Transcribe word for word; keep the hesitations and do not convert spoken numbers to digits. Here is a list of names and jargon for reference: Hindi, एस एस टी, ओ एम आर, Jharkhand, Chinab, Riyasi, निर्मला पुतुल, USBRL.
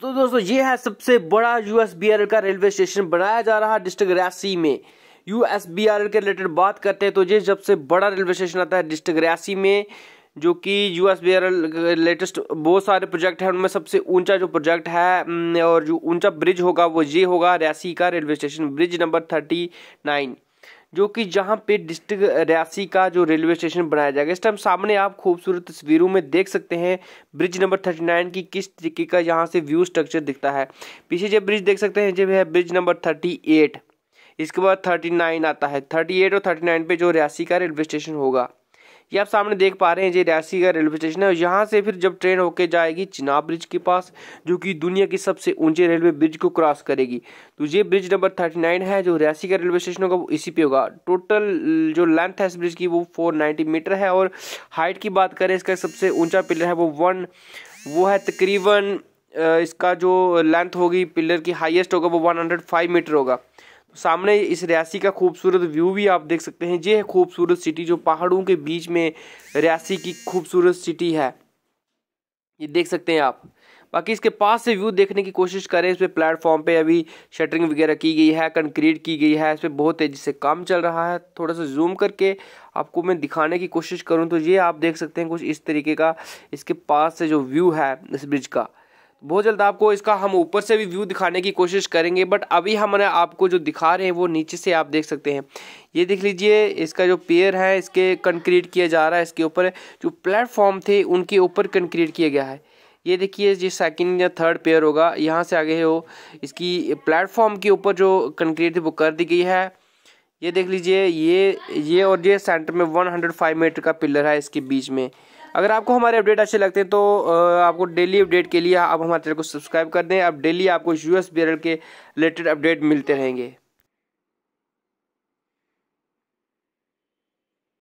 तो दोस्तों ये है सबसे बड़ा U S B R L का रेलवे स्टेशन बनाया जा रहा है डिस्ट्रिक्ट रियासी में। U S B R L के रिलेटेड बात करते हैं तो ये सबसे बड़ा रेलवे स्टेशन आता है डिस्ट्रिक्ट रियासी में, जो कि U S B R L latest बहुत सारे प्रोजेक्ट हैं, उनमें सबसे ऊंचा जो प्रोजेक्ट है और जो ऊंचा ब्रिज होगा वो ये होगा रियासी का railway station bridge number thirty nine, जो कि जहां पे डिस्ट्रिक्ट रियासी का जो रेलवे स्टेशन बनाया जाएगा। इस टाइम सामने आप खूबसूरत तस्वीरों में देख सकते हैं ब्रिज नंबर थर्टी नाइन की किस तरीके का यहाँ से व्यू स्ट्रक्चर दिखता है। पीछे जो ब्रिज देख सकते हैं जब है ब्रिज नंबर थर्टी एट, इसके बाद थर्टी नाइन आता है। थर्टी एट और थर्टी नाइन पे जो रियासी का रेलवे स्टेशन होगा, ये आप सामने देख पा रहे हैं, ये रियासी का रेलवे स्टेशन है। और यहाँ से फिर जब ट्रेन होके जाएगी चिनाब ब्रिज के पास, जो कि दुनिया की सबसे ऊंचे रेलवे ब्रिज को क्रॉस करेगी, तो ये ब्रिज नंबर थर्टी नाइन है जो रियासी का रेलवे स्टेशन होगा वो इसी पे होगा। टोटल जो लेंथ है इस ब्रिज की वो फोर नाइन्टी मीटर है और हाइट की बात करें इसका सबसे ऊँचा पिलर है वो वन वो है तकरीबन इसका जो लेंथ होगी पिलर की हाइएस्ट होगा वो वन हंड्रेड फाइव मीटर होगा। सामने इस रियासी का खूबसूरत व्यू भी आप देख सकते हैं। ये है खूबसूरत सिटी जो पहाड़ों के बीच में रियासी की खूबसूरत सिटी है, ये देख सकते हैं आप। बाकी इसके पास से व्यू देखने की कोशिश करें। इस पर प्लेटफॉर्म पे अभी शटरिंग वगैरह की गई है, कंक्रीट की गई है, इस पर बहुत तेज़ी से काम चल रहा है। थोड़ा सा जूम करके आपको मैं दिखाने की कोशिश करूँ तो ये आप देख सकते हैं कुछ इस तरीके का इसके पास से जो व्यू है इस ब्रिज का। बहुत जल्द आपको इसका हम ऊपर से भी व्यू दिखाने की कोशिश करेंगे, बट अभी हमने आपको जो दिखा रहे हैं वो नीचे से आप देख सकते हैं। ये देख लीजिए इसका जो पेयर है इसके कंक्रीट किया जा रहा है, इसके ऊपर जो प्लेटफॉर्म थे उनके ऊपर कंक्रीट किया गया है। ये देखिए ये सेकंड या थर्ड पेयर होगा, यहाँ से आगे हो इसकी प्लेटफॉर्म के ऊपर जो कंक्रीट थी वो कर दी गई है। ये देख लीजिए ये ये और ये सेंटर में वन हंड्रेड फाइव मीटर का पिलर है इसके बीच में। अगर आपको हमारे अपडेट अच्छे लगते हैं तो आपको डेली अपडेट के लिए आप हमारे चैनल को सब्सक्राइब कर दें। अब डेली आपको U S B R L के रिलेटेड अपडेट मिलते रहेंगे।